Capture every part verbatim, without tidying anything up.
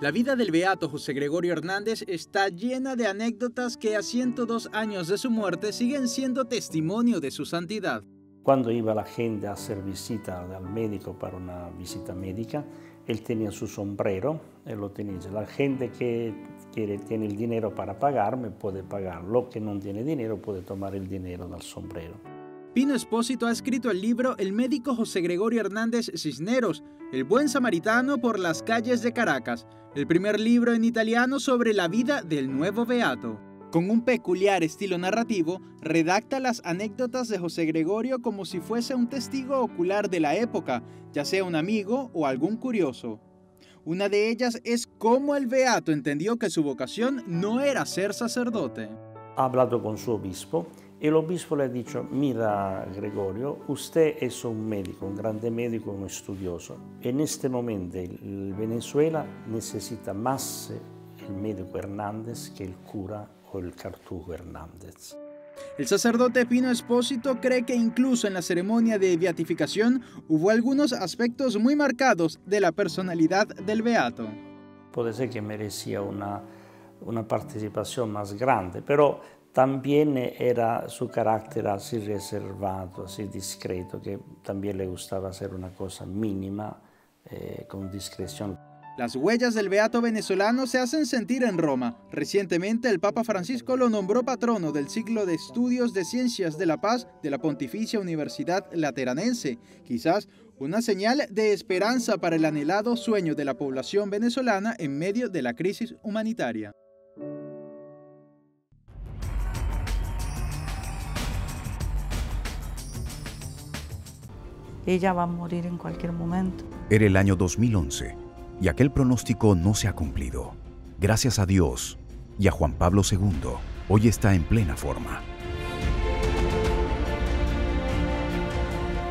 La vida del beato José Gregorio Hernández está llena de anécdotas que a ciento dos años de su muerte siguen siendo testimonio de su santidad. Cuando iba la gente a hacer visita al médico para una visita médica, él tenía su sombrero, él lo tenía. La gente que quiere, tiene el dinero para pagarme puede pagarlo, que no tiene dinero puede tomar el dinero del sombrero. Pino Esposito ha escrito el libro El médico José Gregorio Hernández Cisneros, El buen samaritano por las calles de Caracas, el primer libro en italiano sobre la vida del nuevo beato. Con un peculiar estilo narrativo, redacta las anécdotas de José Gregorio como si fuese un testigo ocular de la época, ya sea un amigo o algún curioso. Una de ellas es cómo el beato entendió que su vocación no era ser sacerdote. Ha hablado con su obispo. El obispo le ha dicho: mira Gregorio, usted es un médico, un grande médico, un estudioso. En este momento el Venezuela necesita más el médico Hernández que el cura o el cartujo Hernández. El sacerdote Pino Esposito cree que incluso en la ceremonia de beatificación hubo algunos aspectos muy marcados de la personalidad del beato. Puede ser que merecía una, una participación más grande, pero también era su carácter así reservado, así discreto, que también le gustaba hacer una cosa mínima, eh, con discreción. Las huellas del beato venezolano se hacen sentir en Roma. Recientemente el Papa Francisco lo nombró patrono del ciclo de estudios de ciencias de la paz de la Pontificia Universidad Lateranense. Quizás una señal de esperanza para el anhelado sueño de la población venezolana en medio de la crisis humanitaria. Ella va a morir en cualquier momento. Era el año dos mil once y aquel pronóstico no se ha cumplido. Gracias a Dios y a Juan Pablo segundo, hoy está en plena forma.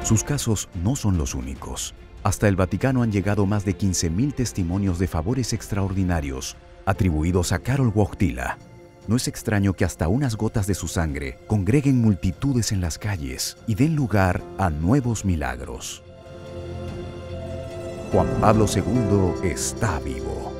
Sus casos no son los únicos. Hasta el Vaticano han llegado más de quince mil testimonios de favores extraordinarios atribuidos a Karol Wojtyła. No es extraño que hasta unas gotas de su sangre congreguen multitudes en las calles y den lugar a nuevos milagros. Juan Pablo segundo está vivo.